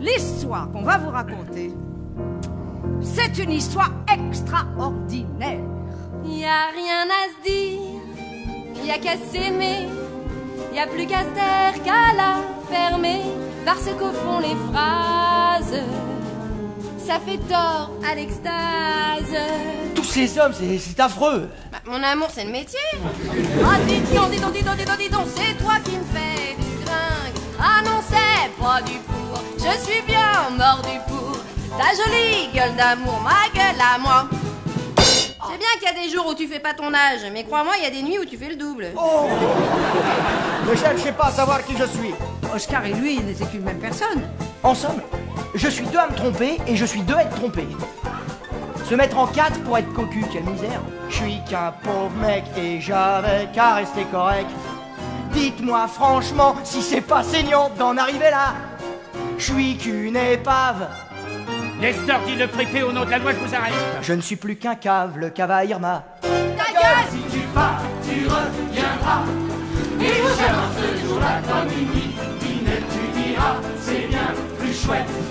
L'histoire qu'on va vous raconter, c'est une histoire extraordinaire. Y a rien à se dire, y a qu'à s'aimer, y a plus qu'à se taire qu'à la fermer, parce qu'au fond les phrases, ça fait tort à l'extase. Tous ces hommes, c'est affreux. Bah, mon amour, c'est le métier. Ah, dis donc, c'est toi qui me fais du gringue. Ah non, c'est pas du pour, je suis bien mort du pour. Ta jolie gueule d'amour, ma gueule à moi. Je sais bien qu'il y a des jours où tu fais pas ton âge, mais crois-moi, il y a des nuits où tu fais le double. Oh, je cherche pas à savoir qui je suis. Oscar et lui, ils n'étaient qu'une même personne. En somme, je suis deux à me tromper et je suis deux à être trompé. Se mettre en quatre pour être cocu, quelle misère. Je suis qu'un pauvre mec et j'avais qu'à rester correct. Dites-moi franchement si c'est pas saignant d'en arriver là. Je suis qu'une épave. Nestor dit le fripper au nom de la loi, je vous arrête. Je ne suis plus qu'un cave, le cave à Irma. Ta gueule! Si tu pars, tu reviendras. Et je ce jour-là comme une nuit, tu diras, c'est bien plus chouette.